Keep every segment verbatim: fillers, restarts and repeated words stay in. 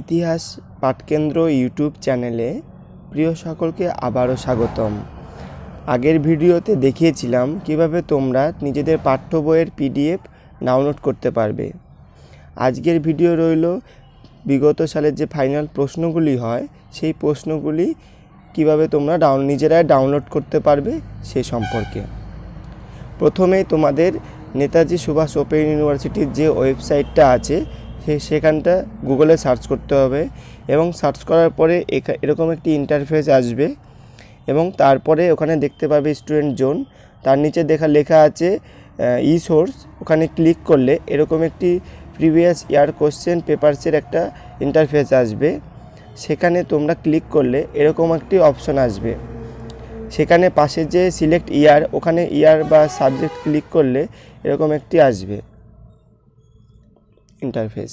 ইতিহাস পাঠকেন্দ্র ইউটিউব চ্যানেলে প্রিয় সকলকে আবারও স্বাগতম। আগের ভিডিওতে দেখিয়েছিলাম কিভাবে তোমরা নিজেদের পাঠ্য বইয়ের পিডিএফ ডাউনলোড করতে পারবে। আজকের ভিডিও রইল বিগত সালের যে ফাইনাল প্রশ্নগুলি হয় সেই প্রশ্নগুলি কিভাবে তোমরা ডাউন নিজেরাই ডাউনলোড করতে পারবে সে সম্পর্কে। প্রথমে তোমাদের নেতাজি সুভাষ ওপেন ইউনিভার্সিটির যে ওয়েবসাইটটা আছে সেখানটা গুগলে সার্চ করতে হবে এবং সার্চ করার পরে এরকম একটি ইন্টারফেস আসবে এবং তারপরে ওখানে দেখতে পাবে স্টুডেন্ট জোন, তার নিচে দেখা লেখা আছে ই সোর্স। ওখানে ক্লিক করলে এরকম একটি প্রিভিয়াস ইয়ার কোশ্চেন পেপারসের একটা ইন্টারফেস আসবে। সেখানে তোমরা ক্লিক করলে এরকম একটি অপশন আসবে। সেখানে পাশে যে সিলেক্ট ইয়ার, ওখানে ইয়ার বা সাবজেক্ট ক্লিক করলে এরকম একটি আসবে ইন্টারফেস।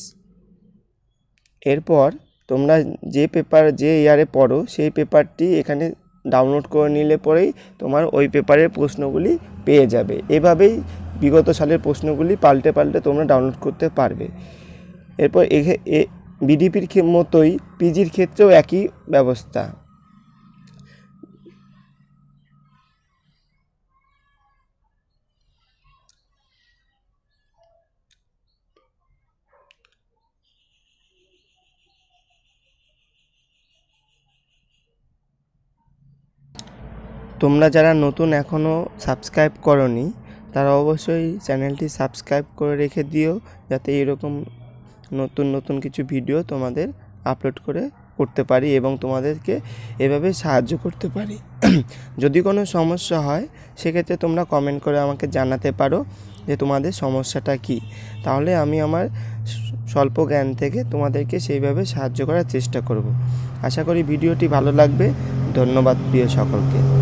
এরপর তোমরা যে পেপার যে ইয়ারে পড়ো সেই পেপারটি এখানে ডাউনলোড করে নিলে পরেই তোমার ওই পেপারের প্রশ্নগুলি পেয়ে যাবে। এভাবেই বিগত সালের প্রশ্নগুলি পাল্টে পাল্টে তোমরা ডাউনলোড করতে পারবে। এরপর এ বিডিপির মতোই পিজির ক্ষেত্রেও একই ব্যবস্থা। তোমরা যারা নতুন এখনও সাবস্ক্রাইব করনি তারা অবশ্যই চ্যানেলটি সাবস্ক্রাইব করে রেখে দিও, যাতে এরকম নতুন নতুন কিছু ভিডিও তোমাদের আপলোড করে করতে পারি এবং তোমাদেরকে এভাবে সাহায্য করতে পারি। যদি কোনো সমস্যা হয় সেক্ষেত্রে তোমরা কমেন্ট করে আমাকে জানাতে পারো যে তোমাদের সমস্যাটা কি, তাহলে আমি আমার স্বল্প জ্ঞান থেকে তোমাদেরকে সেইভাবে সাহায্য করার চেষ্টা করব। আশা করি ভিডিওটি ভালো লাগবে। ধন্যবাদ প্রিয় সকলকে।